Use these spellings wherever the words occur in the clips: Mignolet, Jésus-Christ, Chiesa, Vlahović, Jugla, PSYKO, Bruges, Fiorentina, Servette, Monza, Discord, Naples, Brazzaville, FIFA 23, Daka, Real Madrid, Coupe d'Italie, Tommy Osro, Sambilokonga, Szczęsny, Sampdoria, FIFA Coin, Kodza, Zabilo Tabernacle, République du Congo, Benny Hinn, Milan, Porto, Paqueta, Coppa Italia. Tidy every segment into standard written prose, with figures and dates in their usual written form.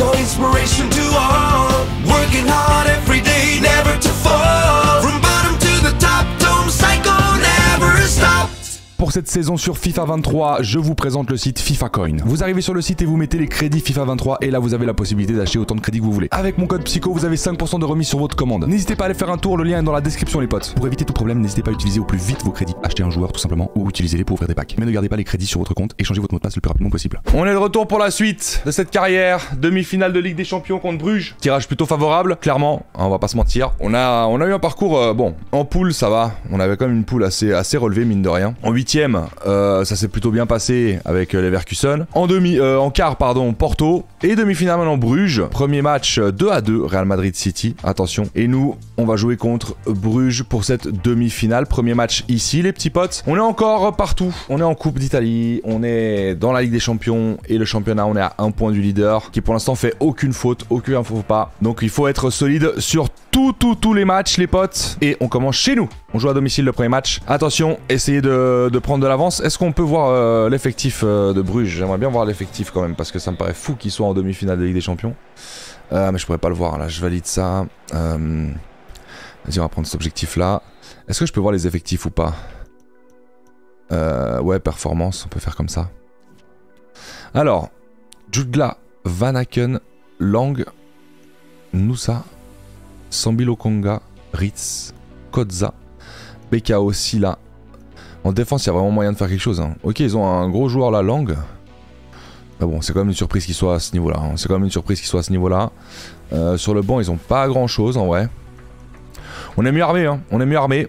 PSYKO, inspiration to all. Working hard every day, never to fall. From bottom to the top, don't PSYKO, never stop. Pour cette saison sur FIFA 23, je vous présente le site FIFA Coin. Vous arrivez sur le site et vous mettez les crédits FIFA 23 et là vous avez la possibilité d'acheter autant de crédits que vous voulez. Avec mon code PSYKO, vous avez 5% de remise sur votre commande. N'hésitez pas à aller faire un tour, le lien est dans la description les potes. Pour éviter tout problème, n'hésitez pas à utiliser au plus vite vos crédits. Achetez un joueur tout simplement ou utilisez-les pour ouvrir des packs. Mais ne gardez pas les crédits sur votre compte et changez votre mot de passe le plus rapidement possible. On est de retour pour la suite de cette carrière. Demi-finale de Ligue des Champions contre Bruges. Tirage plutôt favorable, clairement, hein, on va pas se mentir. On a eu un parcours, bon, en poule ça va. On avait quand même une poule assez relevée mine de rien. En 8ème, ça s'est plutôt bien passé avec Leverkusen. En quart, Porto. Et demi-finale en Bruges. Premier match 2-2, Real Madrid City. Attention. Et nous, on va jouer contre Bruges pour cette demi-finale. Premier match ici, les petits potes. On est encore partout. On est en Coupe d'Italie. On est dans la Ligue des Champions. Et le championnat, on est à un point du leader. Qui pour l'instant fait aucune faute, aucun faux pas. Donc il faut être solide sur tous les matchs, les potes. Et on commence chez nous. On joue à domicile le premier match. Attention, essayez de prendre de l'avance. Est-ce qu'on peut voir l'effectif de Bruges? J'aimerais bien voir l'effectif quand même, parce que ça me paraît fou qu'il soit en demi-finale de Ligue des Champions. Mais je pourrais pas le voir, là, je valide ça. Vas-y, on va prendre cet objectif-là. Est-ce que je peux voir les effectifs ou pas? Ouais, performance, on peut faire comme ça. Alors, Jugla, Van Aken, Lang, Nusa, Sambilokonga, Ritz, Kodza, Beka aussi là. En défense, il y a vraiment moyen de faire quelque chose. Hein. Ok, ils ont un gros joueur là, Lang. Ah bon, c'est quand même une surprise qu'il soit à ce niveau-là. Hein. C'est quand même une surprise qu'il soit à ce niveau-là. Sur le banc, ils ont pas grand-chose en vrai. On est mieux armé, hein. On est mieux armé.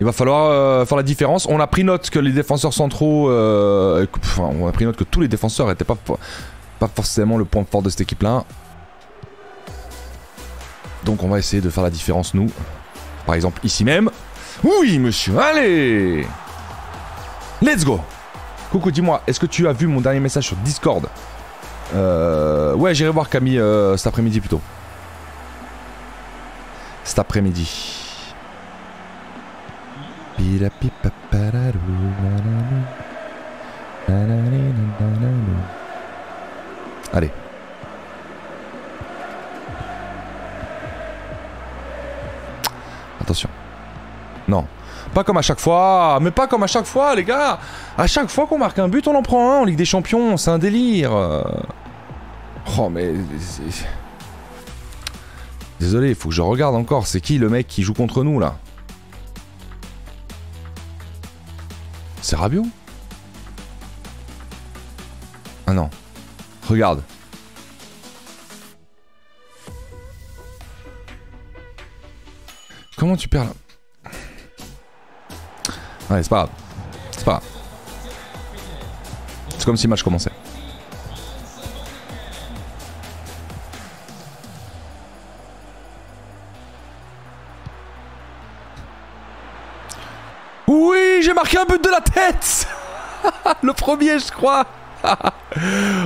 Il va falloir faire la différence. On a pris note que les défenseurs centraux... on a pris note que tous les défenseurs n'étaient pas forcément le point fort de cette équipe-là. Donc on va essayer de faire la différence, nous. Par exemple, ici même. Oui, monsieur, allez! Let's go! Coucou, dis-moi, est-ce que tu as vu mon dernier message sur Discord? Ouais, j'irai voir Camille cet après-midi plutôt. Cet après-midi. Allez. Attention. Non, pas comme à chaque fois, mais pas comme à chaque fois les gars. À chaque fois qu'on marque un but, on en prend un en Ligue des Champions, c'est un délire. Oh mais... Désolé, il faut que je regarde encore, c'est qui le mec qui joue contre nous là? C'est Rabiot? Ah non, regarde. Comment tu perds là? Ouais, c'est pas grave. C'est pas grave. C'est comme si le match commençait. Oui, j'ai marqué un but de la tête. Le premier, je crois.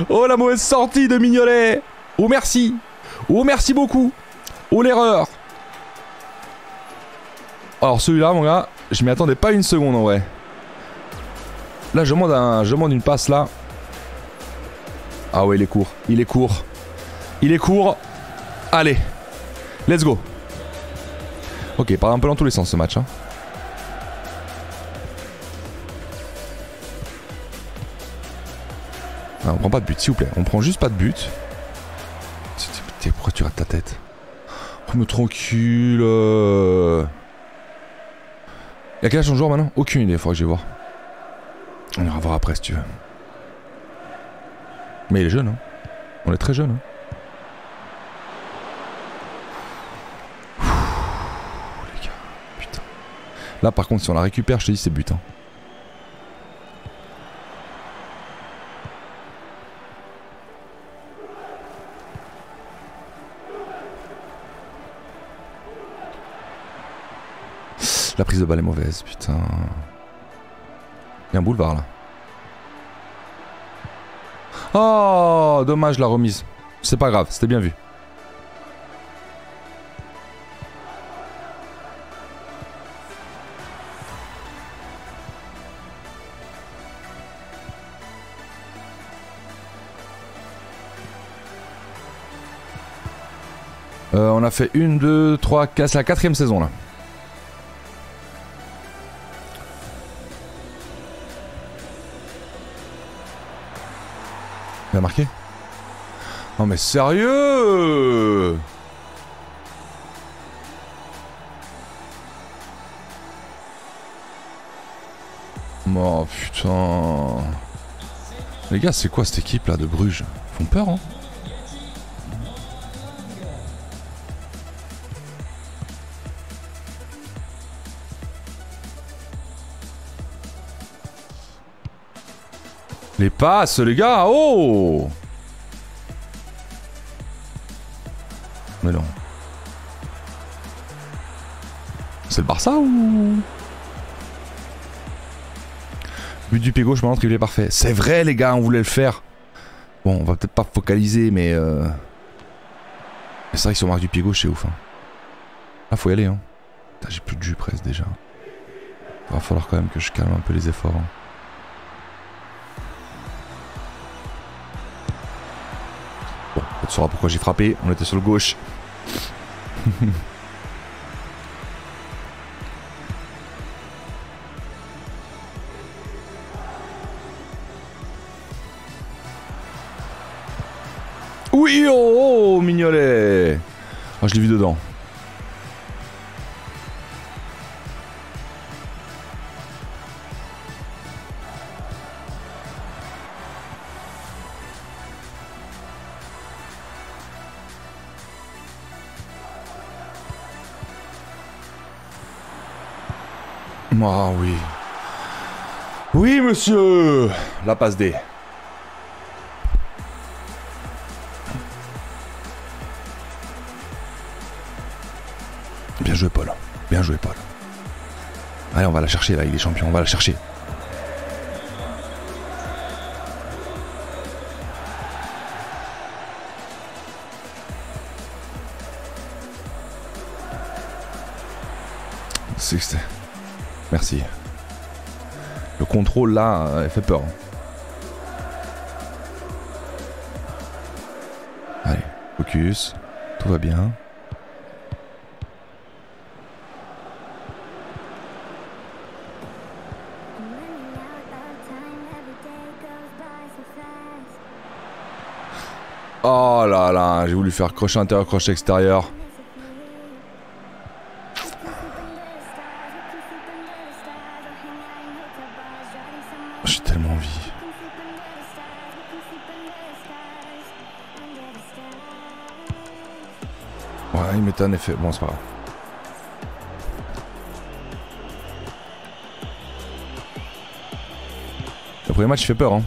Oh, la mauvaise sortie de Mignolet. Oh, merci. Oh, merci beaucoup. Oh, l'erreur. Alors, celui-là, mon gars... Je m'y attendais pas une seconde en vrai. Là je demande une passe là. Ah ouais il est court. Il est court. Il est court. Allez. Let's go. Ok, il part un peu dans tous les sens ce match. Hein. Ah, on prend pas de but s'il vous plaît. On prend juste pas de but. Pourquoi tu rates ta tête? Oh mais tranquille. Y'a quel âge ton joueur maintenant? Aucune idée, il faudrait que j'aille voir. On ira voir après si tu veux. Mais il est jeune, hein. On est très jeune, hein. Ouh, les gars, putain. Là par contre, si on la récupère, je te dis c'est but, hein. La prise de balle est mauvaise, putain. Il y a un boulevard là. Oh, dommage la remise. C'est pas grave, c'était bien vu. On a fait une, deux, trois, quatre, c'est la quatrième saison là. Il a marqué? Non mais sérieux! Oh putain. Les gars, c'est quoi cette équipe là de Bruges? Ils font peur hein. Les passes les gars, oh! Mais non. C'est le Barça ou? But du pied gauche, maintenant triplé parfait. C'est vrai les gars, on voulait le faire. Bon, on va peut-être pas focaliser, mais c'est vrai que si on marque du pied gauche, c'est ouf. Hein. Là, faut y aller. Hein. J'ai plus de jus presque déjà. Il va falloir quand même que je calme un peu les efforts. Hein. Bon, on saura pourquoi j'ai frappé. On était sur le gauche. Oui, oh, oh Mignolet. Ah, je l'ai vu dedans. Ah oui. Oui, monsieur. La passe D. Bien joué, Paul. Bien joué, Paul. Allez, on va la chercher, la Ligue des Champions. On va la chercher. C'est... Merci. Le contrôle là, il fait peur. Allez, focus. Tout va bien. Oh là là, j'ai voulu faire crochet intérieur, crochet extérieur. En effet, bon c'est pas grave. Le premier match il fait peur hein.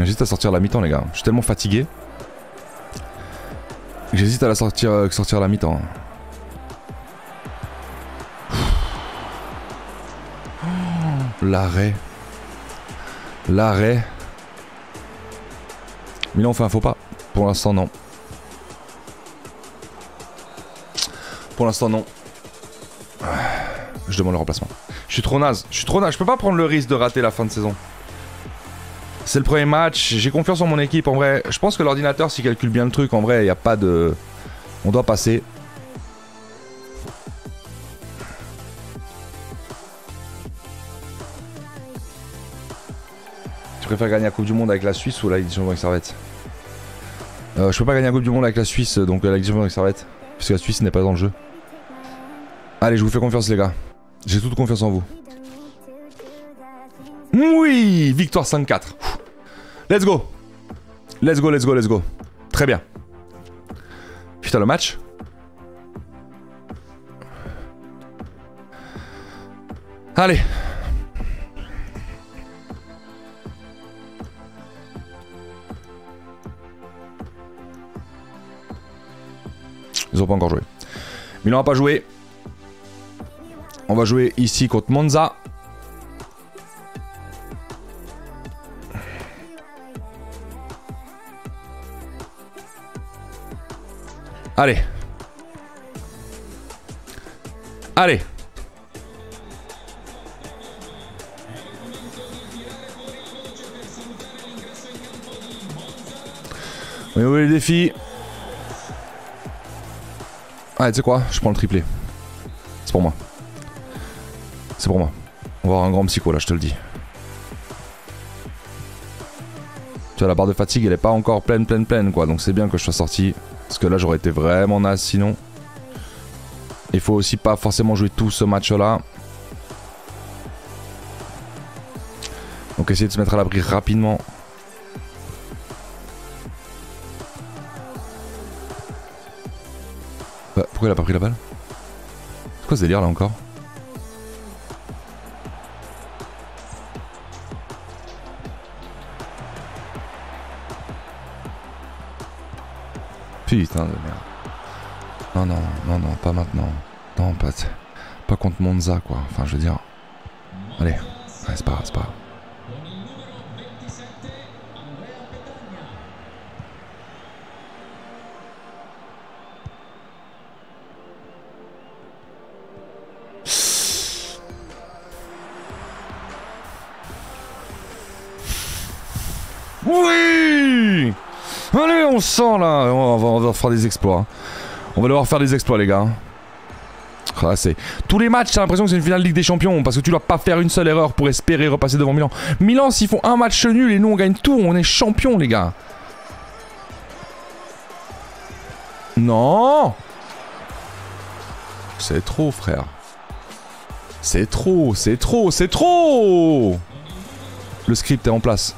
J'hésite à sortir à la mi-temps les gars, je suis tellement fatigué. J'hésite à la sortir à la mi-temps. L'arrêt. L'arrêt. Milan fait un faux pas. Pour l'instant non. Pour l'instant non. Je demande le remplacement. Je suis trop naze. Je suis trop naze. Je peux pas prendre le risque de rater la fin de saison. C'est le premier match. J'ai confiance en mon équipe en vrai. Je pense que l'ordinateur s'il calcule bien le truc en vrai. Il n'y a pas de... On doit passer. Tu préfères gagner la Coupe du Monde avec la Suisse ou la Ligue des Champions avec Servette? Je peux pas gagner la Coupe du Monde avec la Suisse. Donc la Ligue des Champions avec Servette. Parce que la Suisse n'est pas dans le jeu. Allez, je vous fais confiance les gars. J'ai toute confiance en vous. Oui, victoire 5-4. Let's go. Let's go, let's go, let's go. Très bien. Putain, le match. Allez. Ils n'ont pas encore joué. Milan n'a pas joué. On va jouer ici contre Monza. Allez. Allez. On est où les défis? Allez, tu sais quoi? Je prends le triplé. C'est pour moi. C'est pour moi. On va avoir un grand psycho là, je te le dis. Tu vois, la barre de fatigue, elle est pas encore pleine quoi. Donc c'est bien que je sois sorti. Parce que là, j'aurais été vraiment naze sinon. Il faut aussi pas forcément jouer tout ce match là. Donc essayer de se mettre à l'abri rapidement. Bah, pourquoi il a pas pris la balle? C'est quoi ce délire là encore? Putain de merde. Non, non, non, non, pas maintenant. Non, pas contre Monza quoi. Enfin, je veux dire. Allez, ouais, c'est pas grave, c'est pas grave. Oui! Allez, on sent là! On va faire des exploits. On va devoir faire des exploits, les gars. Ah, tous les matchs, t'as l'impression que c'est une finale de Ligue des Champions. Parce que tu dois pas faire une seule erreur pour espérer repasser devant Milan. Milan, s'ils font un match nul et nous on gagne tout, on est champion, les gars. Non! C'est trop, frère. C'est trop, c'est trop, c'est trop! Le script est en place.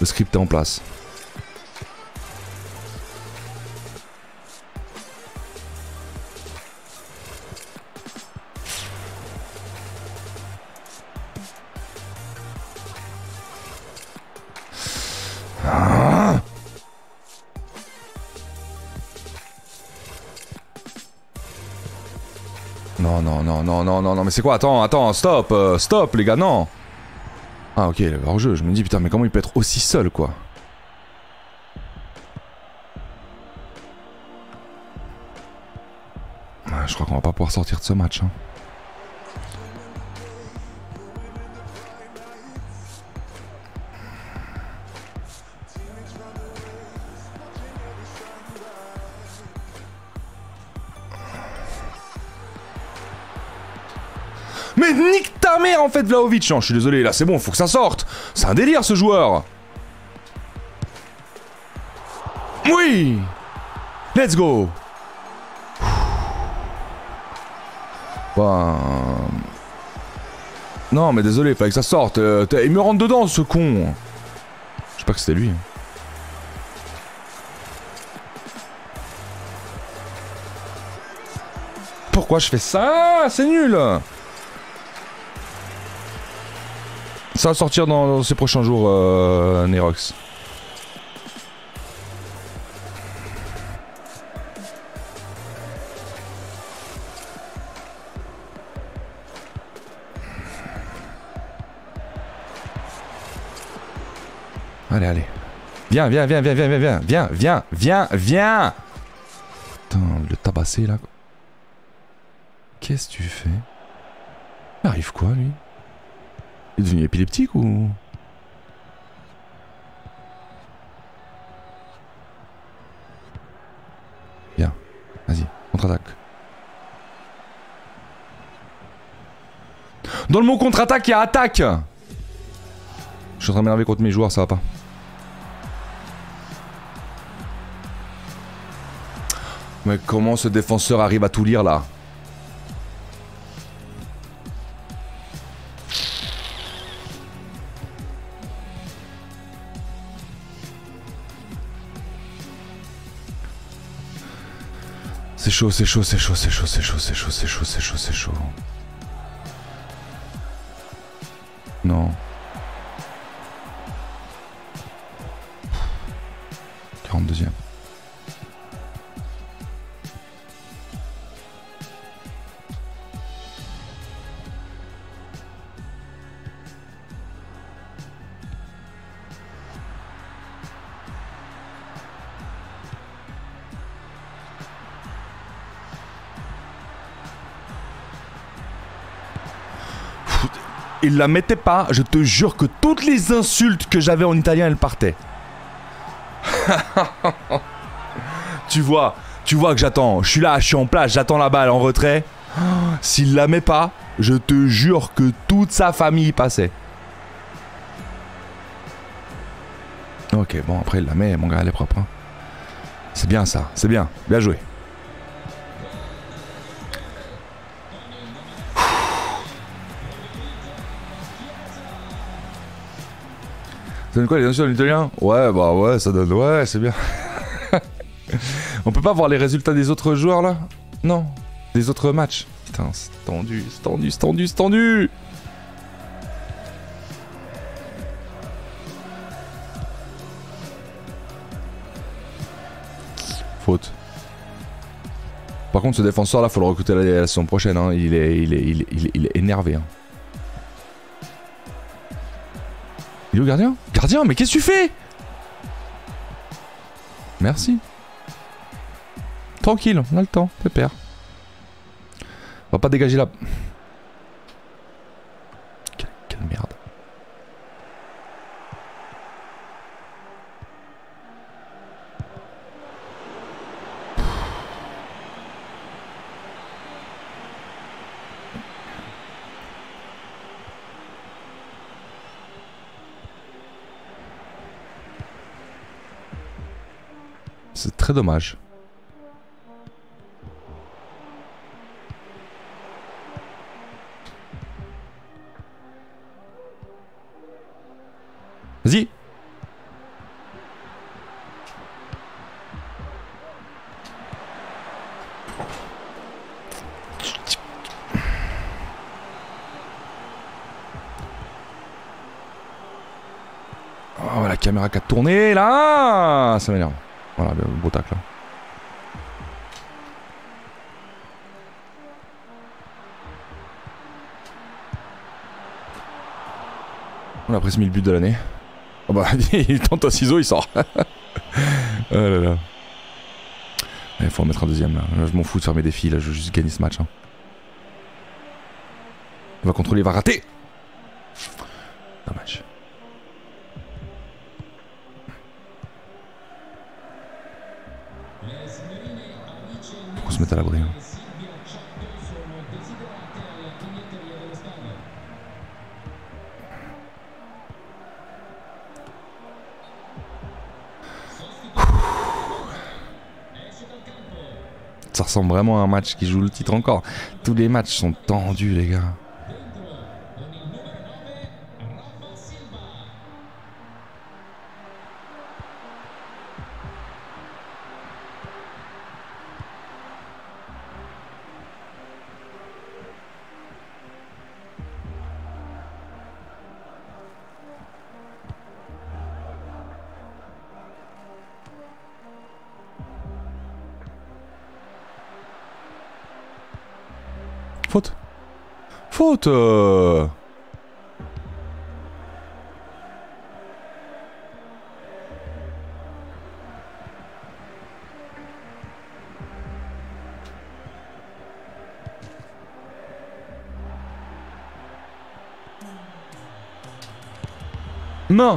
Le script est en place. Ah, non, non, non, non, non, non, non, mais c'est quoi? Attends, attends, stop, stop les gars, non. Ah ok, il est hors-jeu, je me dis putain mais comment il peut être aussi seul quoi. Ah, je crois qu'on va pas pouvoir sortir de ce match hein. Mais nique ta mère en fait Vlahović. Non je suis désolé là c'est bon faut que ça sorte. C'est un délire ce joueur. Oui. Let's go. Ben... Non mais désolé fallait que ça sorte. Il me rentre dedans ce con. Je sais pas que c'était lui. Pourquoi je fais ça? C'est nul. Ça va sortir dans ces prochains jours, Nerox. Allez, allez. Viens, viens, viens, viens, viens, viens, viens, viens, viens, viens, viens. Putain, le tabassé là. Qu'est-ce que tu fais? Il arrive quoi lui? Il est devenu épileptique ou... Bien. Vas-y. Contre-attaque. Dans le mot contre-attaque, il y a attaque. Je suis en train de m'énerver contre mes joueurs, ça va pas. Mais comment ce défenseur arrive à tout lire là ? C'est chaud, c'est chaud, c'est chaud, c'est chaud, c'est chaud, c'est chaud, c'est chaud, c'est chaud, c'est chaud. Non. 42e. Il la mettait pas, je te jure que toutes les insultes que j'avais en italien, elles partaient. Tu vois, Tu vois que j'attends. Je suis là, je suis en place, j'attends la balle en retrait. Oh, s'il la met pas, je te jure que toute sa famille passait. Ok, bon, après il la met, mon gars, elle est propre. Hein. C'est bien ça, c'est bien. Bien joué. Ça donne quoi les notions de l'italien? Ouais, bah ouais, ça donne... Ouais, c'est bien. On peut pas voir les résultats des autres joueurs, là? Non. Des autres matchs. Putain, c'est tendu, c'est tendu, c'est tendu, c'est tendu. Faute. Par contre, ce défenseur-là, faut le recruter la saison prochaine. Hein. Il est énervé. Hein. Il est où, gardien? Gardien, mais qu'est-ce que tu fais? Merci. Tranquille, on a le temps, pépère. On va pas dégager la... Quelle merde. C'est très dommage. Vas-y. Oh, la caméra qui a tourné là. Ça m'énerve. Voilà, le beau tacle là. On a presque mis le but de l'année. Oh bah, il tente un ciseau, il sort. Oh là là. Il faut en mettre un deuxième là. Là je m'en fous de faire mes défis, là je veux juste gagner ce match. Hein. Il va contrôler, il va rater. Dommage. Faut qu'on se mette à l'abri. Hein. Ça ressemble vraiment à un match qui joue le titre encore. Tous les matchs sont tendus, les gars. Faute. Faute. Main.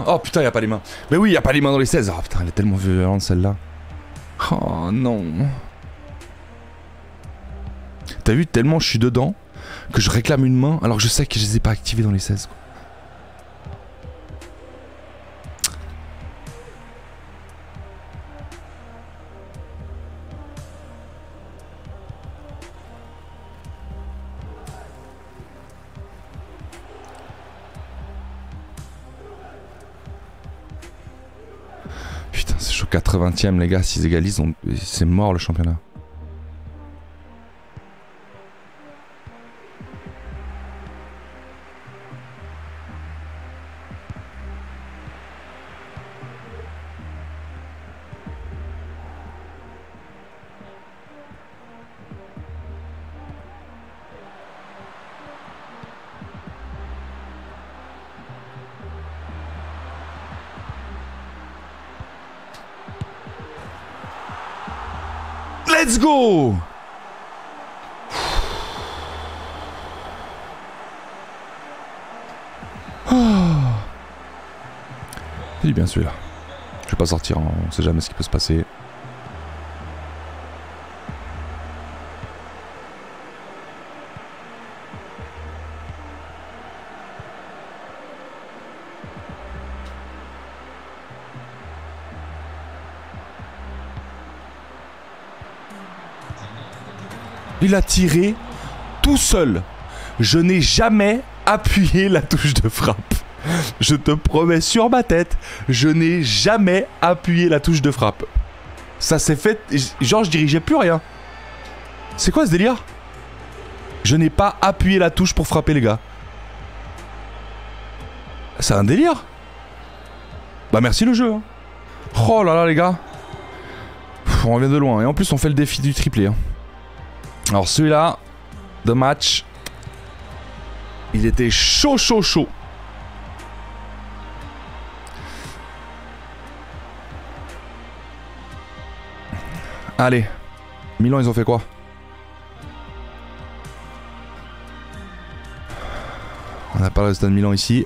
Oh putain, il n'y a pas les mains. Mais oui, il n'y a pas les mains dans les 16. Oh putain, elle est tellement violente celle-là. Oh non. T'as vu, tellement je suis dedans que je réclame une main alors que je sais que je les ai pas activés dans les 16. Quoi. Putain, c'est chaud, 80ème les gars, s'ils égalisent, c'est mort le championnat. Let's go! Il est bien celui-là. Je vais pas sortir, on sait jamais ce qui peut se passer. il a tiré tout seul. Je n'ai jamais appuyé la touche de frappe. Je te promets sur ma tête, je n'ai jamais appuyé la touche de frappe. Ça s'est fait... Genre, je dirigeais plus rien. C'est quoi ce délire? Je n'ai pas appuyé la touche pour frapper, les gars. C'est un délire. Bah, merci le jeu. Hein. Oh là là, les gars. Pff, on revient de loin. Et en plus, on fait le défi du triplé. Hein. Alors, celui-là, de match, il était chaud, chaud, chaud. Allez, Milan, ils ont fait quoi? On n'a pas le stade Milan ici.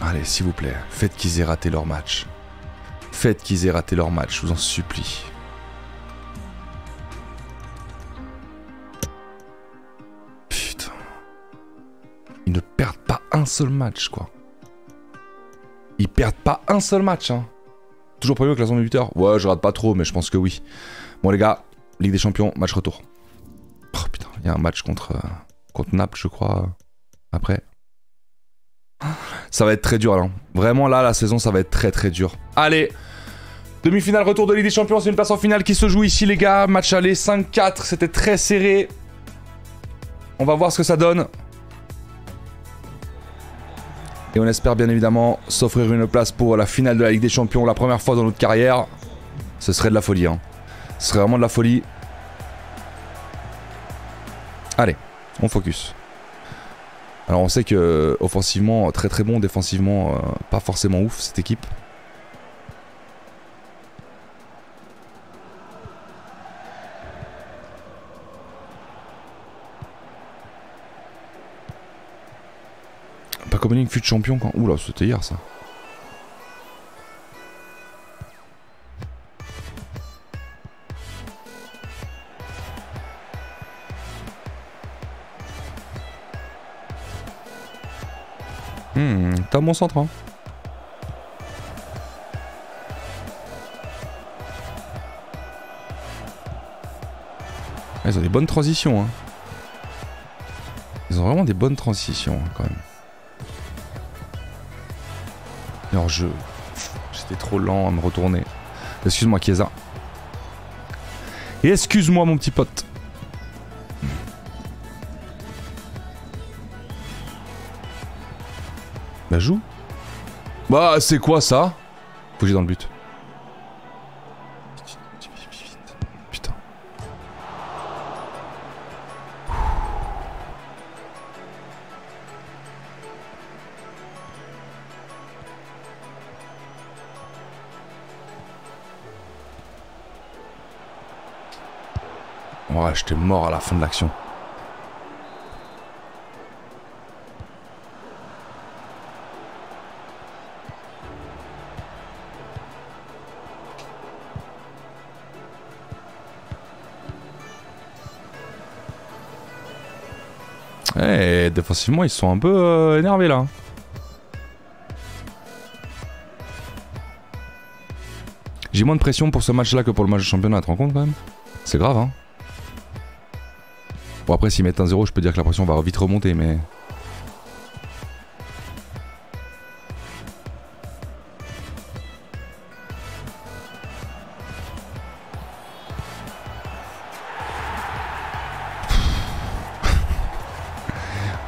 Allez, s'il vous plaît, faites qu'ils aient raté leur match. Faites qu'ils aient raté leur match, je vous en supplie. Putain. Ils ne perdent pas un seul match, quoi. Ils perdent pas un seul match, hein. Toujours premier au classement des buteurs. Ouais, je rate pas trop, mais je pense que oui. Bon, les gars, Ligue des Champions, match retour. Oh putain, il y a un match contre Naples, je crois, après. Ça va être très dur, là. Vraiment, là, la saison, ça va être très, très dur. Allez, demi-finale, retour de Ligue des Champions. C'est une place en finale qui se joue ici, les gars. Match aller, 5-4, c'était très serré. On va voir ce que ça donne. Et on espère bien évidemment s'offrir une place pour la finale de la Ligue des Champions, la première fois dans notre carrière. Ce serait de la folie, hein. Ce serait vraiment de la folie. Allez, on focus. Alors on sait que offensivement très très bon, défensivement pas forcément ouf cette équipe. Communique fut champion quand... Oula, c'était hier ça. T'as mon centre, hein. Ils ont des bonnes transitions, hein. Ils ont vraiment des bonnes transitions, hein, quand même. Alors j'étais trop lent à me retourner. Excuse-moi Chiesa. Excuse-moi mon petit pote. Bah joue. Bah c'est quoi ça? Faut que j'aille dans le but. Putain. Ouais, j'étais mort à la fin de l'action. Et défensivement, ils sont un peu énervés là. J'ai moins de pression pour ce match-là que pour le match de championnat, tu te rends compte quand même? C'est grave, hein. Bon après s'ils mettent un 0, je peux dire que la pression va vite remonter, mais...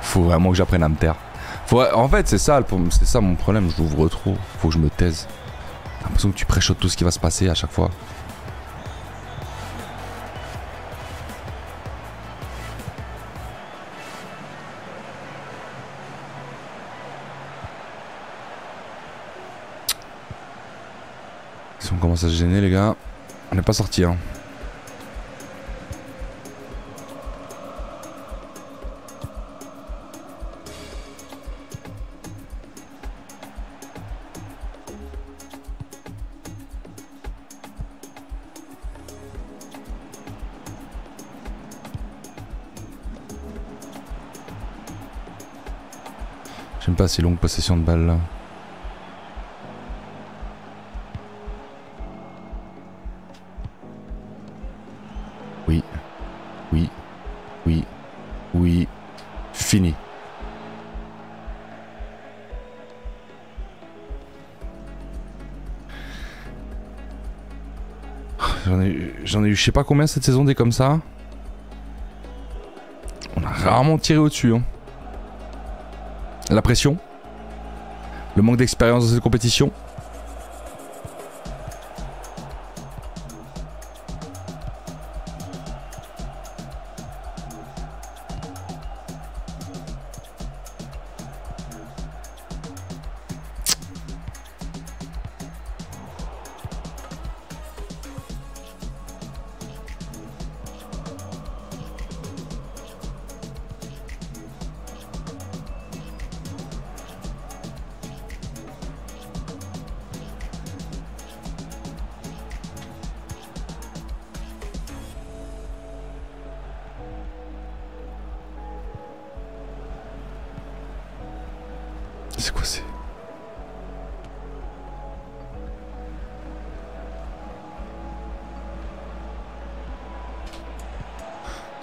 Faut vraiment que j'apprenne à me taire. Faut... En fait c'est ça mon problème, je l'ouvre trop, faut que je me taise. J'ai l'impression que tu préchotes tout ce qui va se passer à chaque fois. On commence à se gêner les gars, on n'est pas sorti hein. J'aime pas ces longues possessions de balles là. Oui. Oui. Fini. J'en ai eu je sais pas combien cette saison des comme ça. On a rarement tiré au-dessus. Hein. La pression. Le manque d'expérience dans cette compétition.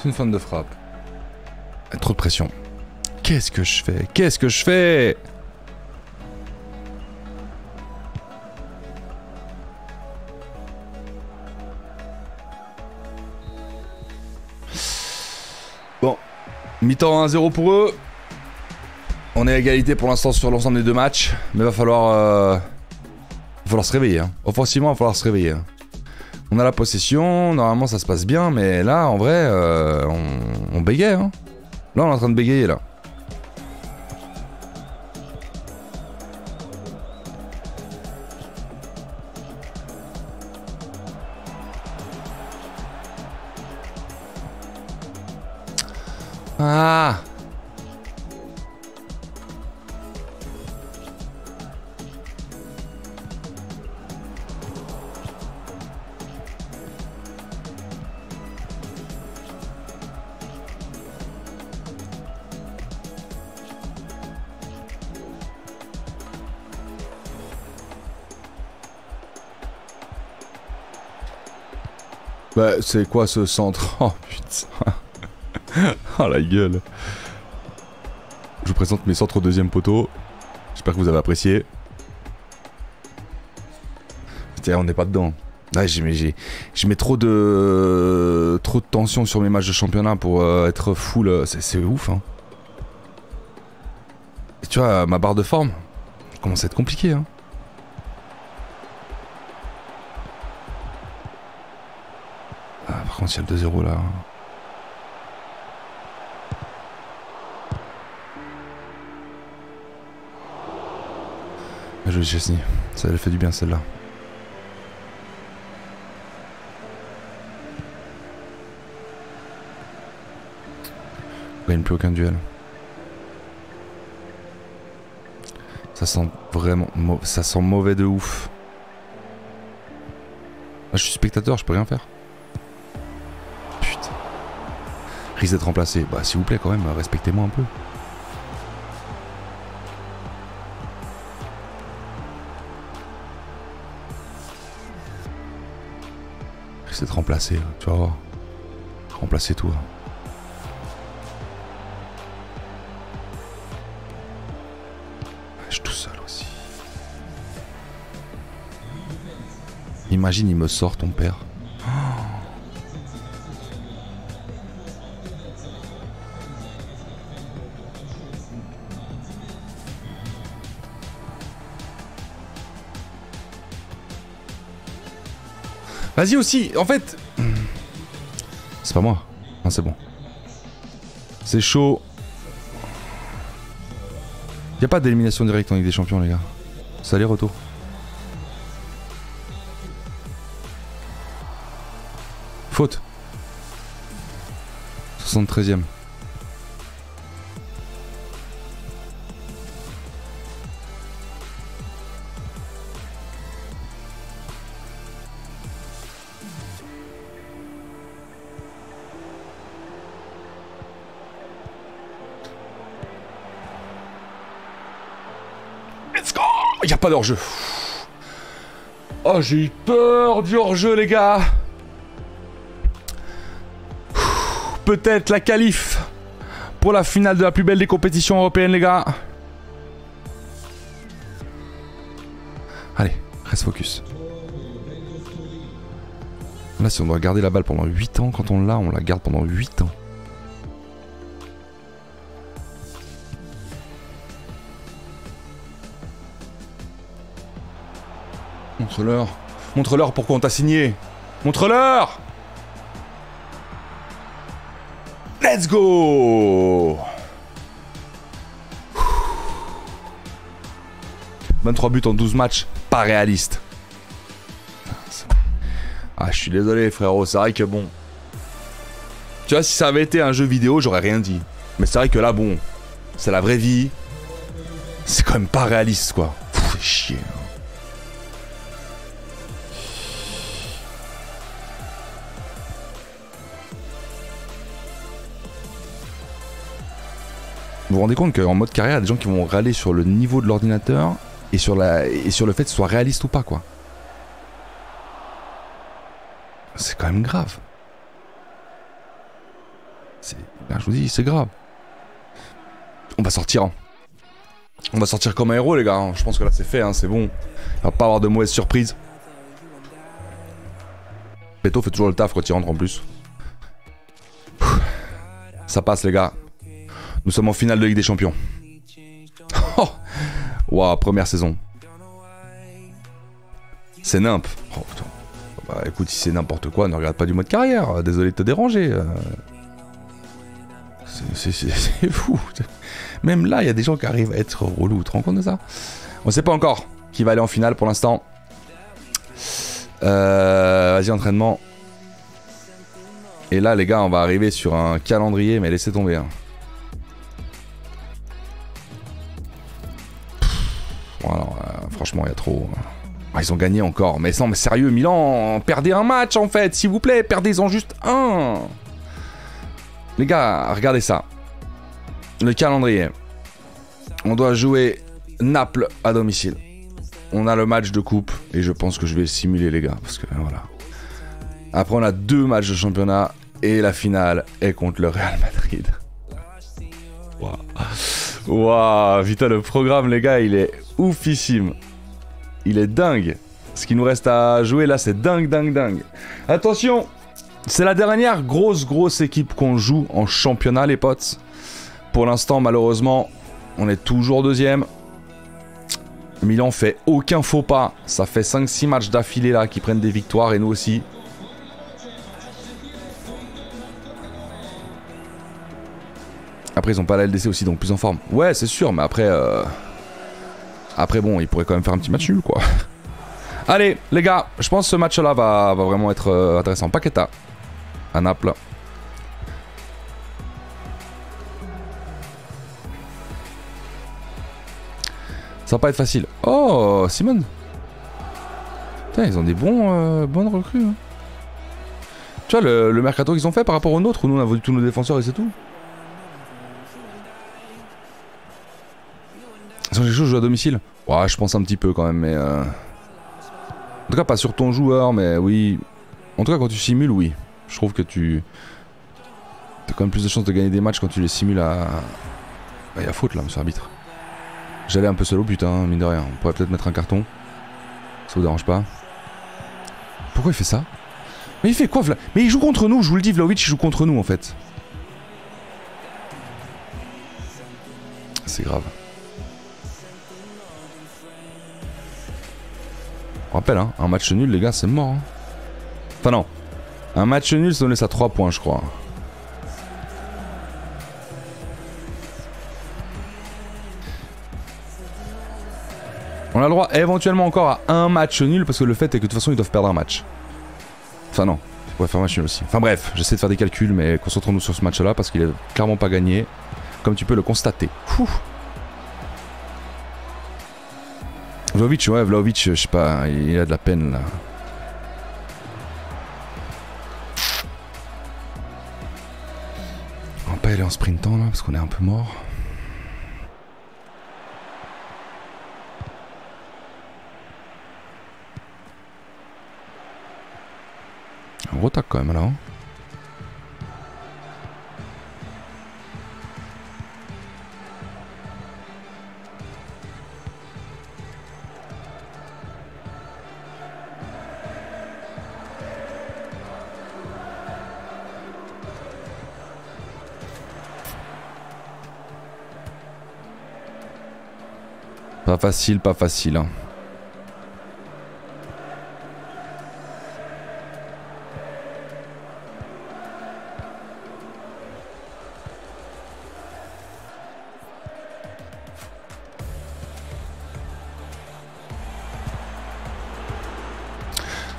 Une fin de frappe. Trop de pression. Qu'est-ce que je fais? Qu'est-ce que je fais? Bon. Mi-temps 1-0 pour eux. On est à égalité pour l'instant sur l'ensemble des deux matchs. Mais va falloir se réveiller. Hein. Offensivement, il va falloir se réveiller. Hein. On a la possession, normalement ça se passe bien, mais là en vrai, on bégaye. Hein. Là on est en train de bégayer là. Ah! Bah, c'est quoi ce centre? Oh putain. Oh la gueule. Je vous présente mes centres au deuxième poteau. J'espère que vous avez apprécié. Putain, on n'est pas dedans. Ah, je mets trop de tension sur mes matchs de championnat pour être full. C'est ouf. Hein. Et tu vois, ma barre de forme, ça commence à être compliqué. Hein. Il y a le 2-0 là. Bien joué Szczęsny, ça lui fait du bien celle-là. On gagne plus aucun duel. Ça sent vraiment ça sent mauvais de ouf. Là, je suis spectateur, je peux rien faire. Risque d'être remplacé. Bah s'il vous plaît quand même, respectez-moi un peu. Risque d'être remplacé, tu vas voir. Remplacer tout. Je suis tout seul aussi. Imagine il me sort ton père. Vas-y aussi, en fait... C'est pas moi. Non, c'est bon. C'est chaud. Y'a pas d'élimination directe en Ligue des Champions, les gars. C'est aller-retour. Faute. 73ème. Il n'y a pas d'hors-jeu. Oh, j'ai eu peur du hors-jeu, les gars. peut-être la qualif pour la finale de la plus belle des compétitions européennes, les gars. Allez, reste focus. Là, si on doit garder la balle pendant 8 ans, quand on l'a, on la garde pendant 8 ans. Montre-leur. Montre-leur pourquoi on t'a signé. Montre-leur. Let's go. 23 buts en 12 matchs, pas réaliste. Ah, je suis désolé, frérot, c'est vrai que bon... Tu vois, si ça avait été un jeu vidéo, j'aurais rien dit. Mais c'est vrai que là, bon, c'est la vraie vie. C'est quand même pas réaliste, quoi. Pff, chier. Vous vous rendez compte qu'en mode carrière, il y a des gens qui vont râler sur le niveau de l'ordinateur et sur le fait que ce soit réaliste ou pas, quoi. C'est quand même grave. Là, je vous dis, c'est grave. On va sortir. Hein. On va sortir comme un héros, les gars. Hein. Je pense que là, c'est fait. Hein. C'est bon. Il va pas avoir de mauvaises surprises. Beto fait toujours le taf quand il rentre en plus. Ça passe, les gars. Nous sommes en finale de Ligue des Champions. Oh. Waouh, première saison. C'est nimp. Oh, putain. Bah écoute, si c'est n'importe quoi, ne regarde pas du mode carrière, désolé de te déranger. C'est fou. Même là, il y a des gens qui arrivent à être relous, tu te rends compte de ça? On sait pas encore qui va aller en finale pour l'instant. Vas-y, entraînement. Et là, les gars, on va arriver sur un calendrier, mais laissez tomber. Hein. Bon, alors, franchement, il y a trop... Ils ont gagné encore, mais non, mais sérieux, Milan, perdez un match en fait, s'il vous plaît, perdez-en juste un. Les gars, regardez ça. Le calendrier. On doit jouer Naples à domicile. On a le match de coupe, et je pense que je vais simuler, les gars, parce que voilà. Après, on a 2 matchs de championnat, et la finale est contre le Real Madrid. Waouh, waouh, putain, le programme, les gars, il est oufissime. Il est dingue. Ce qui nous reste à jouer là, c'est dingue, dingue, dingue. Attention, c'est la dernière grosse équipe qu'on joue en championnat, les potes. Pour l'instant, malheureusement, on est toujours 2e. Milan fait aucun faux pas. Ça fait 5-6 matchs d'affilée là qui prennent des victoires et nous aussi. Après, ils n'ont pas la LDC aussi, donc plus en forme. Ouais, c'est sûr, mais après... Après bon, il pourrait quand même faire un petit match nul, quoi. Allez les gars, je pense que ce match là va vraiment être intéressant. Paqueta à Naples. Ça va pas être facile. Oh, Simon. Putain, ils ont des bonnes recrues, hein. Tu vois le mercato qu'ils ont fait par rapport au nôtre, où nous on a vendu tous nos défenseurs et c'est tout. Quelque chose, je joue à domicile. Ouais, je pense un petit peu quand même, mais en tout cas pas sur ton joueur, mais oui. En tout cas quand tu simules, oui. Je trouve que tu t'as quand même plus de chances de gagner des matchs quand tu les simules à... Bah y'a faute là, monsieur arbitre. J'allais un peu seul au but, hein, mine de rien. On pourrait peut-être mettre un carton. Ça vous dérange pas? Pourquoi il fait ça? Mais il fait quoi, Vla? Mais il joue contre nous, je vous le dis, Vlahović, il joue contre nous en fait. C'est grave. On rappelle, hein, un match nul, les gars, c'est mort. Hein. Enfin, non. Un match nul, ça nous laisse à 3 points, je crois. On a le droit éventuellement encore à un match nul, parce que le fait est que de toute façon, ils doivent perdre un match. Enfin, non. Ils pourraient faire un match nul aussi. Enfin, bref, j'essaie de faire des calculs, mais concentrons-nous sur ce match-là, parce qu'il est clairement pas gagné, comme tu peux le constater. Ouh. Vlahović, ouais, Vlahović, je sais pas, il a de la peine là. On va pas aller en sprintant là, parce qu'on est un peu mort. On retaque quand même là. Hein. Pas facile, pas facile.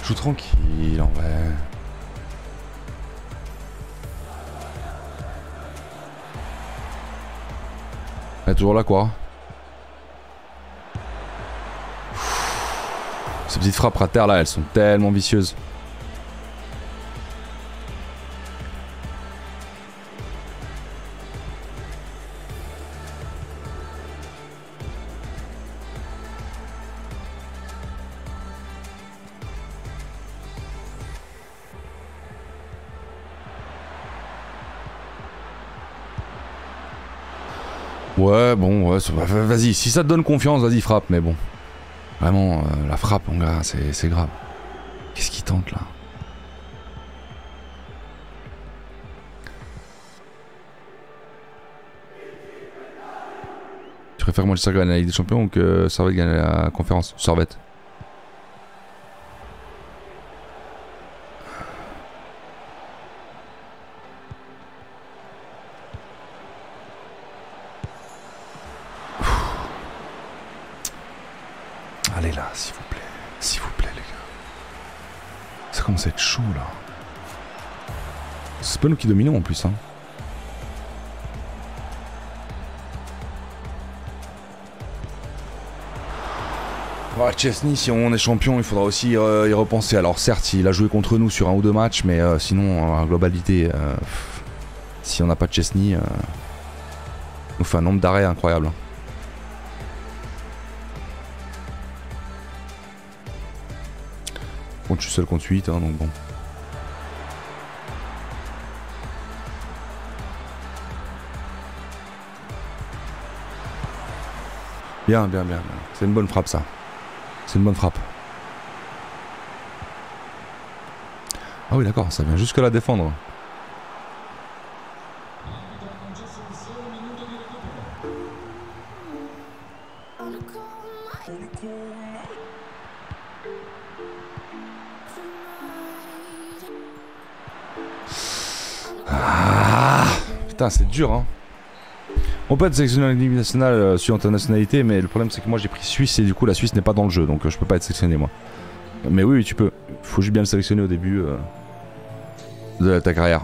Joue tranquille en vrai. Elle est toujours là quoi. Ces petites frappes à terre là, elles sont tellement vicieuses. Ouais, bon, ouais, vas-y, si ça te donne confiance, vas-y, frappe, mais bon. Vraiment, la frappe, mon gars, c'est grave. Qu'est-ce qu'il tente, là? Tu préfères Manchester gagner la Ligue des Champions ou que Servette gagne la conférence? Servette. Allez là, s'il vous plaît les gars. Ça commence à être chaud là. C'est pas nous qui dominons en plus hein. Ouais, Szczęsny, si on est champion, il faudra aussi y repenser. Alors certes, il a joué contre nous sur un ou deux matchs, mais sinon, en globalité, si on n'a pas de Szczęsny, on fait un nombre d'arrêts incroyable. Je suis seul contre 8 hein, donc bon. Bien, bien, bien, bien. C'est une bonne frappe ça. C'est une bonne frappe. Ah oui d'accord, ça vient jusque là défendre. Putain, c'est dur hein. On peut être sélectionné en Ligue nationale suivant ta nationalité, mais le problème c'est que moi j'ai pris Suisse et du coup la Suisse n'est pas dans le jeu, donc je peux pas être sélectionné moi. Mais oui, tu peux. Faut juste bien le sélectionner au début de ta carrière.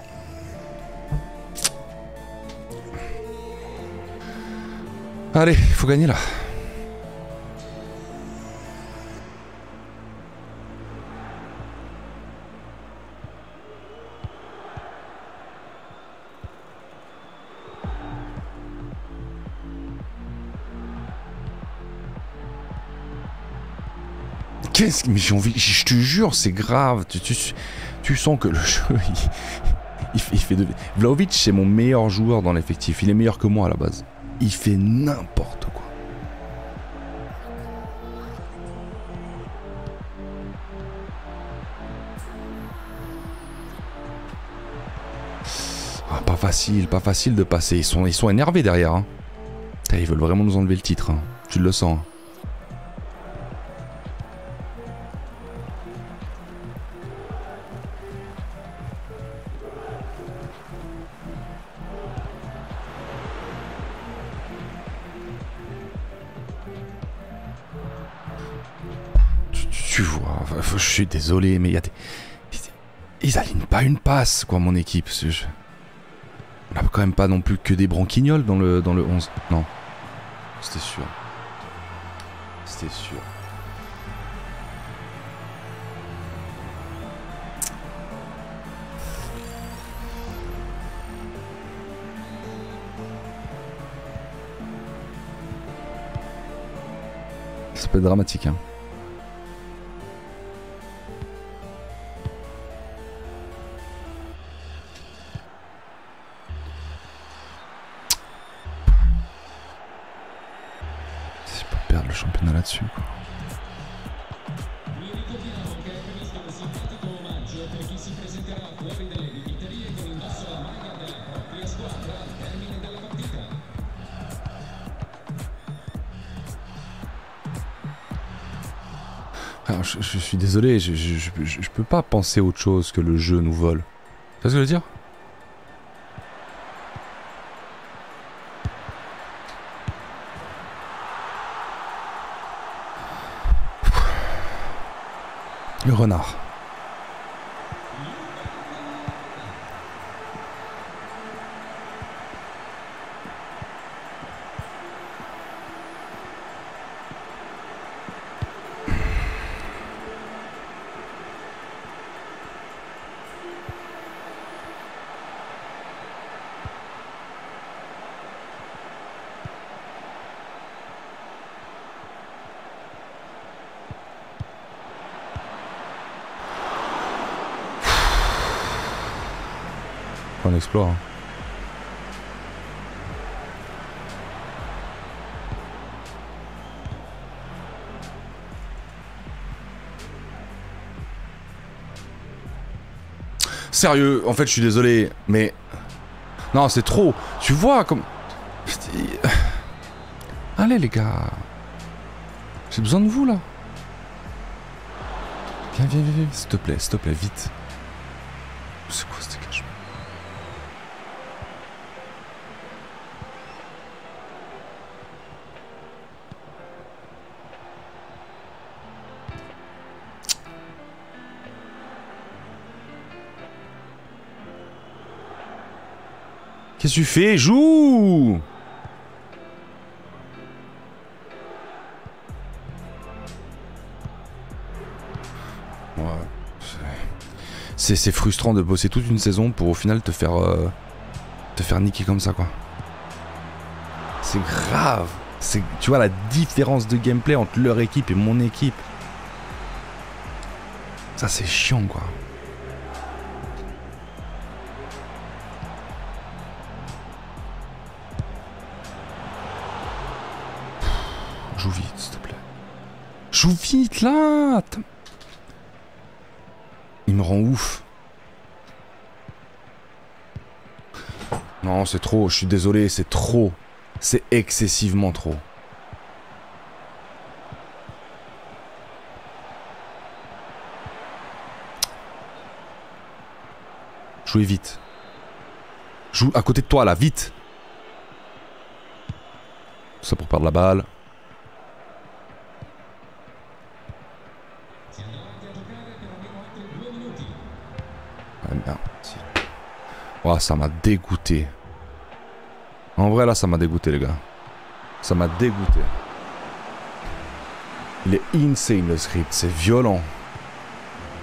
Allez, faut gagner là. Qu'est-ce que... Mais j'ai envie... Je te jure, c'est grave. Tu sens que le jeu... Il fait de... Vlahović, c'est mon meilleur joueur dans l'effectif. Il est meilleur que moi à la base. Il fait n'importe quoi. Ah, pas facile de passer. Ils sont énervés derrière. Hein. Putain, ils veulent vraiment nous enlever le titre. Hein. Tu le sens. Hein. Je suis désolé, mais ils alignent pas une passe, quoi, mon équipe. On n'a quand même pas non plus que des branquignoles dans le 11. Non. C'était sûr. C'était sûr. Ça peut être dramatique, hein. Le championnat là-dessus. Alors, je suis désolé, je peux pas penser autre chose que le jeu nous vole. Tu vois ce que je veux dire? Le renard. On explore. Sérieux, en fait, je suis désolé, mais non, c'est trop. Tu vois comme. Allez les gars, j'ai besoin de vous là. Viens, viens, viens, viens, s'il te plaît, vite. C'est quoi ce dégagement? Qu'est-ce que tu fais? Joue! Ouais. C'est frustrant de bosser toute une saison pour au final te faire niquer comme ça quoi. C'est grave. Tu vois la différence de gameplay entre leur équipe et mon équipe. Ça c'est chiant quoi. Joue vite, s'il te plaît. Joue vite, là! Il me rend ouf. Non, c'est trop. Je suis désolé, c'est trop. C'est excessivement trop. Jouez vite. Joue à côté de toi, là, vite! Ça pour perdre la balle. Oh, ça m'a dégoûté. En vrai, là, ça m'a dégoûté, les gars. Ça m'a dégoûté. Il est insane, le script. C'est violent.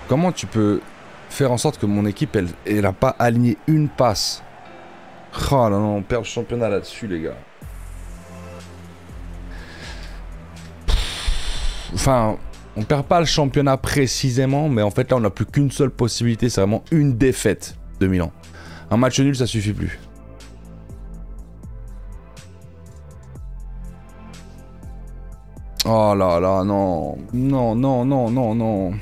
Comment tu peux faire en sorte que mon équipe, elle a pas aligné une passe? Oh là là, on perd le championnat là-dessus, les gars. Enfin... on perd pas le championnat précisément, mais en fait là on n'a plus qu'une seule possibilité, c'est vraiment une défaite de Milan. Un match nul ça suffit plus. Oh là là, non, non, non, non, non, non.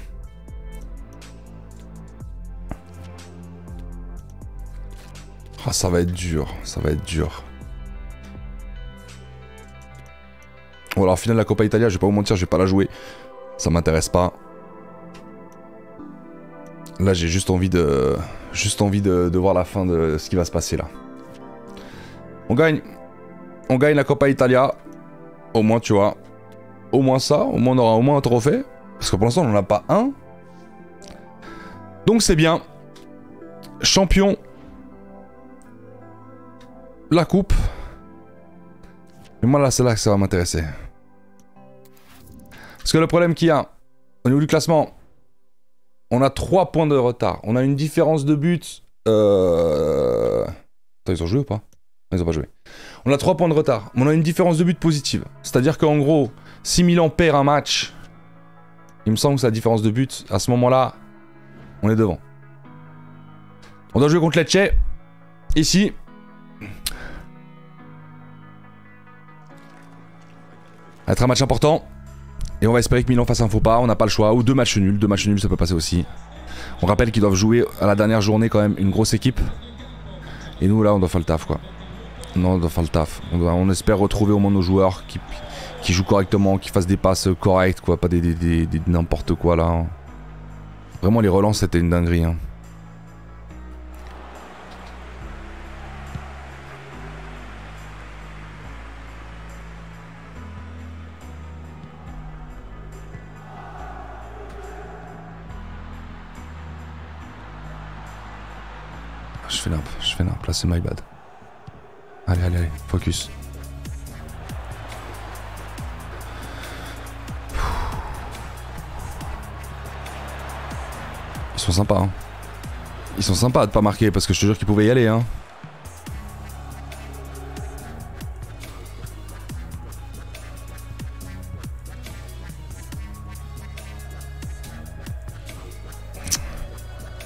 Ah, ça va être dur, ça va être dur. Bon alors finale de la Coppa Italia, je vais pas vous mentir, je vais pas la jouer. Ça m'intéresse pas. Là, j'ai juste envie de voir la fin de ce qui va se passer là. On gagne la Coppa Italia. Au moins, tu vois. Au moins ça. Au moins, on aura au moins un trophée. Parce que pour l'instant, on n'en a pas un. Donc, c'est bien. Champion. La coupe. Et moi, là, c'est là que ça va m'intéresser. Parce que le problème qu'il y a, au niveau du classement, on a 3 points de retard. On a une différence de but. Attends, ils ont joué ou pas? Non, ils ont pas joué. On a 3 points de retard. On a une différence de but positive. C'est-à-dire qu'en gros, si Milan perd un match, il me semble que c'est la différence de but. À ce moment-là, on est devant. On doit jouer contre Lecce. Ici. Ça va être un match important. Et on va espérer que Milan fasse un faux pas, on n'a pas le choix, ou 2 matchs nuls, 2 matchs nuls ça peut passer aussi. On rappelle qu'ils doivent jouer à la dernière journée quand même une grosse équipe. Et nous là on doit faire le taf quoi. Non on doit faire le taf, on espère retrouver au moins nos joueurs qui, qui joue correctement, qui fasse des passes correctes, quoi, pas des n'importe quoi là. Vraiment, les relances, c'était une dinguerie. Hein. Je fais nimp, là c'est my bad. Allez, focus. Ils sont sympas, hein. Ils sont sympas de pas marquer, parce que je te jure qu'ils pouvaient y aller, hein.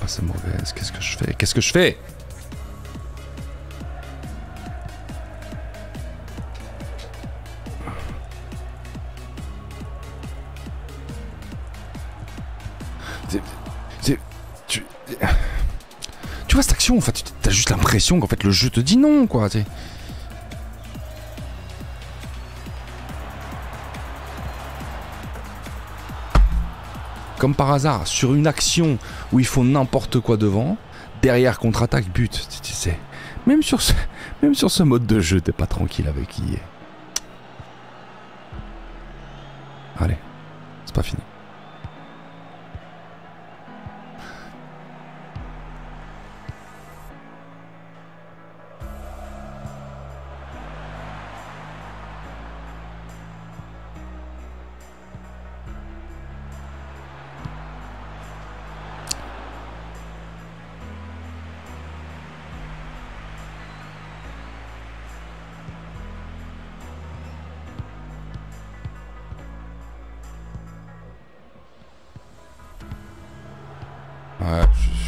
Ah, c'est mauvais, qu'est-ce que je fais? Qu'est-ce que je fais? Tu vois cette action, en fait, t'as juste l'impression qu'en fait le jeu te dit non, quoi. Comme par hasard, sur une action où ils font n'importe quoi devant, derrière contre-attaque, but. Tu sais, même sur ce mode de jeu, t'es pas tranquille avec qui. Allez, c'est pas fini.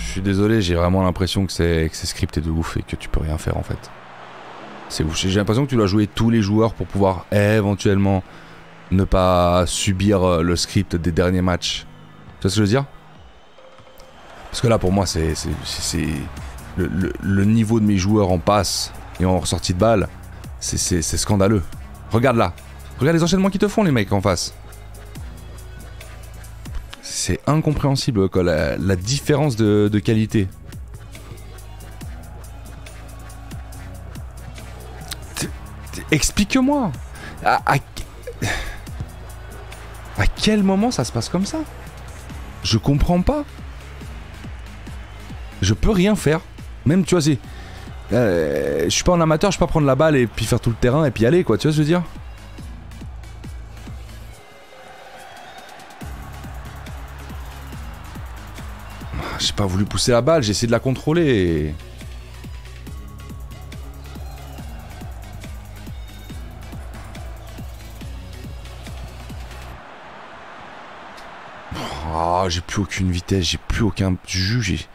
Je suis désolé, j'ai vraiment l'impression que c'est scripté de ouf et que tu peux rien faire en fait. C'est ouf. J'ai l'impression que tu dois jouer tous les joueurs pour pouvoir éventuellement ne pas subir le script des derniers matchs. Tu vois ce que je veux dire? Parce que là pour moi c'est le niveau de mes joueurs en passe et en ressortie de balle, c'est scandaleux. Regarde là, regarde les enchaînements qu'ils te font les mecs en face. C'est incompréhensible quoi, la différence de qualité. Explique-moi à quel moment ça se passe comme ça? Je comprends pas. Je peux rien faire. Même tu vois, je suis pas un amateur, je peux pas prendre la balle et puis faire tout le terrain et puis aller quoi, tu vois ce que je veux dire? J'ai pas voulu pousser la balle, j'ai essayé de la contrôler. Oh, j'ai plus aucune vitesse, j'ai plus aucun jus,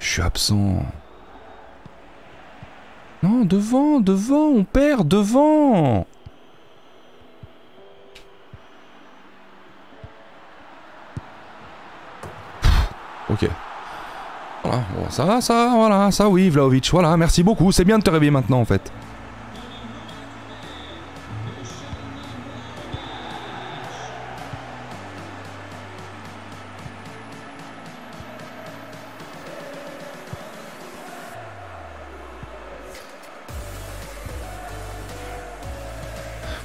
je suis absent. Non, devant, on perd, devant. Ok. Voilà, bon, ça, voilà, ça oui, Vlahović, voilà, merci beaucoup, c'est bien de te réveiller maintenant en fait.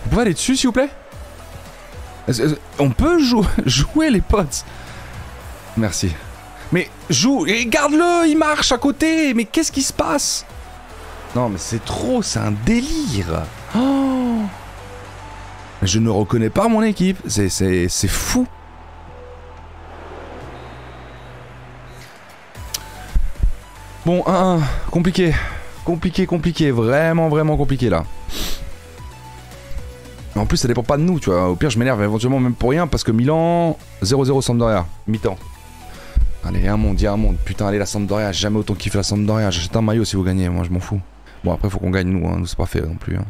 Vous pouvez aller dessus s'il vous plaît? On peut jouer les potes? Merci. Mais joue, et garde-le, il marche à côté, mais qu'est-ce qui se passe? Non mais c'est trop, c'est un délire. Oh, je ne reconnais pas mon équipe, c'est fou. Bon, 1-1, compliqué, vraiment compliqué là. En plus ça dépend pas de nous, tu vois, au pire je m'énerve éventuellement même pour rien parce que Milan, 0-0 Sampdoria, mi-temps. Allez, un monde. Putain, allez, la Sampdoria. Jamais autant kiffé la Sampdoria. J'achète un maillot si vous gagnez. Moi, je m'en fous. Bon, après, faut qu'on gagne, nous. Hein. Nous, c'est pas fait non plus. Hein.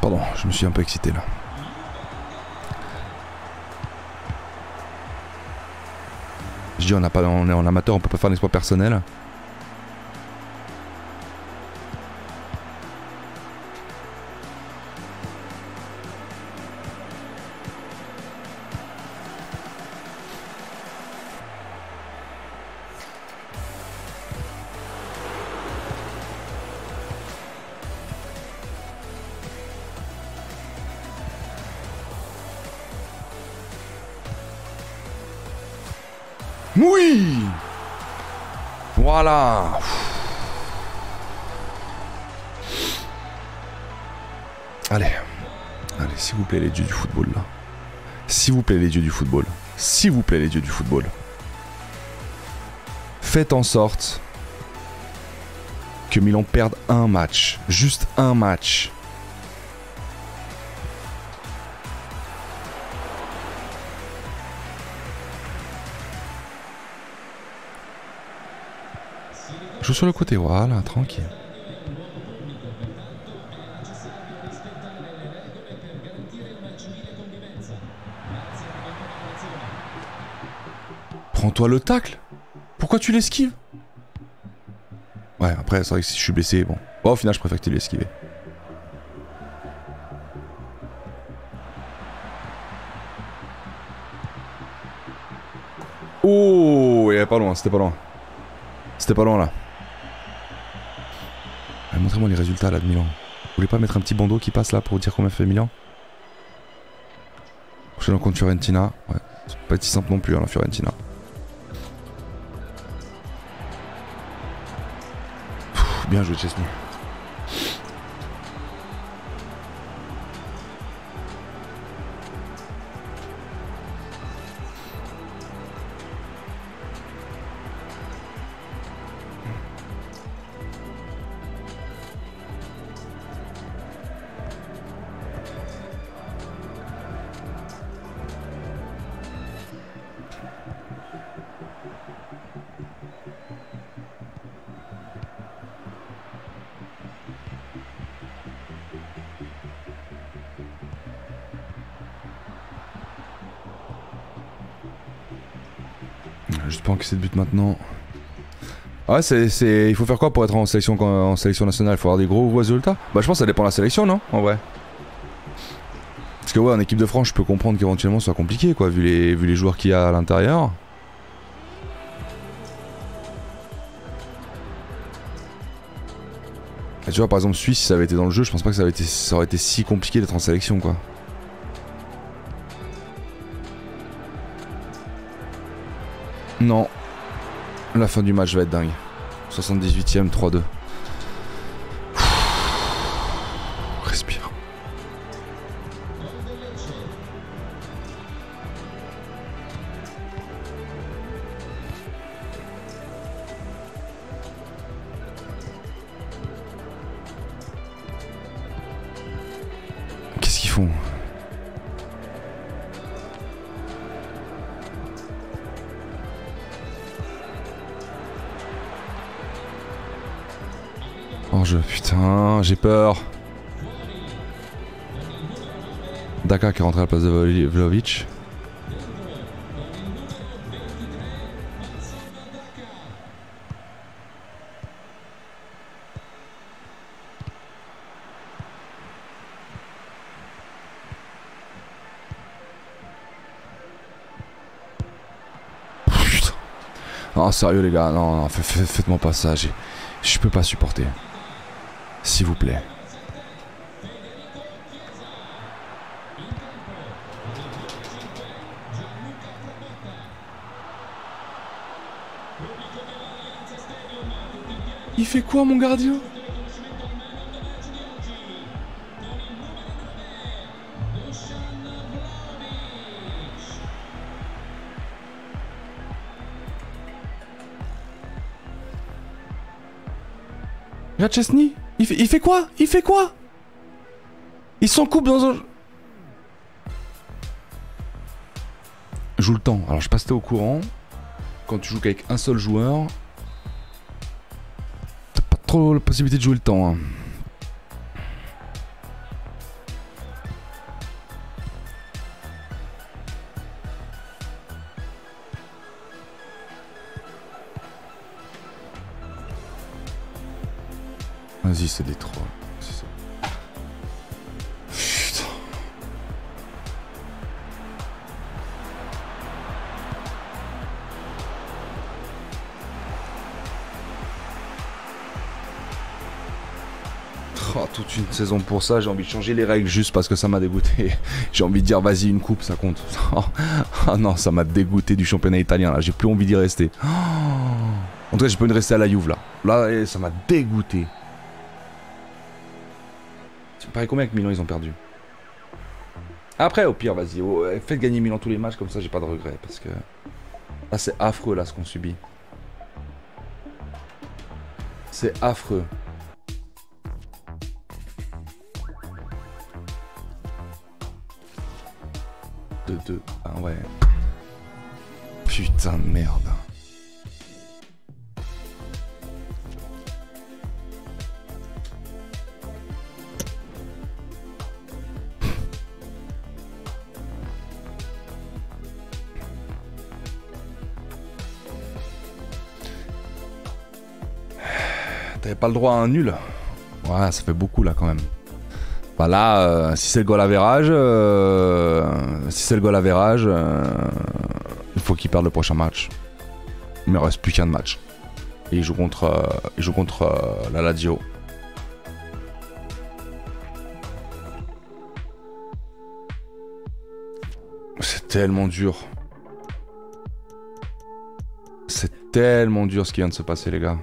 Pardon, je me suis un peu excité, là. Je dis, on est en amateur, on peut pas faire d'exploit personnel. Oui, voilà. Allez, allez, s'il vous plaît les dieux du football là. S'il vous plaît les dieux du football. S'il vous plaît les dieux du football. Faites en sorte que Milan perde un match. Juste un match. Joue sur le côté, voilà, tranquille. Prends-toi le tacle. Pourquoi tu l'esquives? Ouais, après, c'est vrai que si je suis blessé, bon. Oh, au final, je préfère que tu l'esquives. Oh, il est pas loin, c'était pas loin. C'était pas loin, là. Montrez-moi les résultats là de Milan. Vous voulez pas mettre un petit bandeau qui passe là pour dire combien fait Milan? Je suis contre Fiorentina. Ouais, c'est pas si simple non plus hein, la Fiorentina. Pff, bien joué Szczęsny. Juste pas encaisser de but maintenant. Ah ouais, il faut faire quoi pour être en sélection nationale? Il faut avoir des gros résultats? Bah je pense que ça dépend de la sélection, non? En vrai. Parce que ouais, en équipe de France, je peux comprendre qu'éventuellement ce soit compliqué, quoi, vu les joueurs qu'il y a à l'intérieur. Et tu vois, par exemple, Suisse, si ça avait été dans le jeu, je pense pas que ça aurait été si compliqué d'être en sélection, quoi. Non, la fin du match va être dingue. 78ème, 3-2. Respire. Qu'est-ce qu'ils font ? Putain, j'ai peur. Daka qui est rentré à la place de Vlahović. Putain. Non, sérieux les gars, non, non, faites-moi pas ça, je peux pas supporter. S'il vous plaît. Il fait quoi mon gardien? Regarde Szczęsny. Il fait quoi? Il fait quoi? Il s'en coupe dans un... Joue le temps. Alors je passe t'es au courant. Quand tu joues qu'avec un seul joueur, t'as pas trop la possibilité de jouer le temps. Hein. Vas-y, c'est des trolls. Putain. Oh, toute une saison pour ça, j'ai envie de changer les règles juste parce que ça m'a dégoûté. J'ai envie de dire vas-y, une coupe, ça compte. Ah non, ça m'a dégoûté du championnat italien là, j'ai plus envie d'y rester. Oh. En tout cas, je peux rester à la Juve là. Là, ça m'a dégoûté. Tu me parais combien que Milan ils ont perdu? Après, au pire, vas-y, faites gagner Milan tous les matchs, comme ça j'ai pas de regrets. Parce que là, c'est affreux là ce qu'on subit. C'est affreux. Ah ouais. Putain de merde. T'avais pas le droit à un nul. Ouais, ça fait beaucoup là quand même. Bah là, si c'est le goal average, il faut qu'ils perdent le prochain match. Il ne reste plus qu'un match. Et ils jouent contre, la Lazio. C'est tellement dur. C'est tellement dur ce qui vient de se passer, les gars.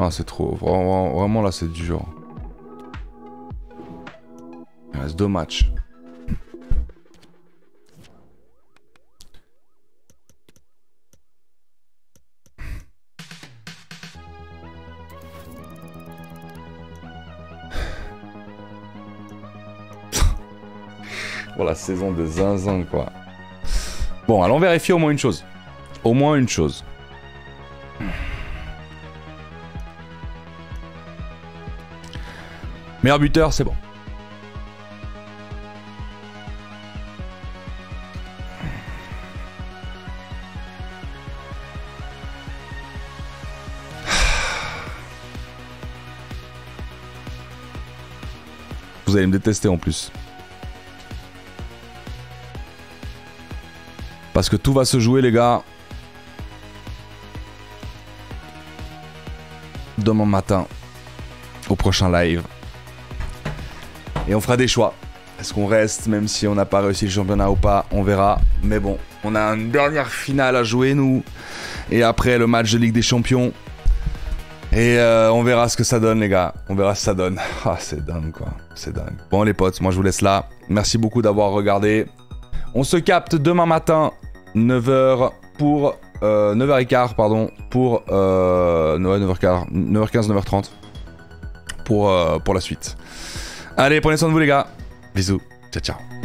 Ah, c'est trop, vraiment là c'est dur. Il reste 2 matchs. Bon, la saison de zinzin quoi. Bon, allons vérifier au moins une chose. Au moins une chose. Meilleur buteur, c'est bon. Vous allez me détester en plus. Parce que tout va se jouer, les gars. Demain matin, au prochain live. Et on fera des choix. Est-ce qu'on reste, même si on n'a pas réussi le championnat ou pas, on verra. Mais bon, on a une dernière finale à jouer, nous. Et après, le match de Ligue des Champions. Et on verra ce que ça donne, les gars. On verra ce que ça donne. Ah, c'est dingue, quoi. C'est dingue. Bon, les potes, moi, je vous laisse là. Merci beaucoup d'avoir regardé. On se capte demain matin, 9h pour... 9h15, pardon. Pour... 9h15, 9h30. Pour la suite. Allez, prenez soin de vous les gars. Bisous. Ciao, ciao.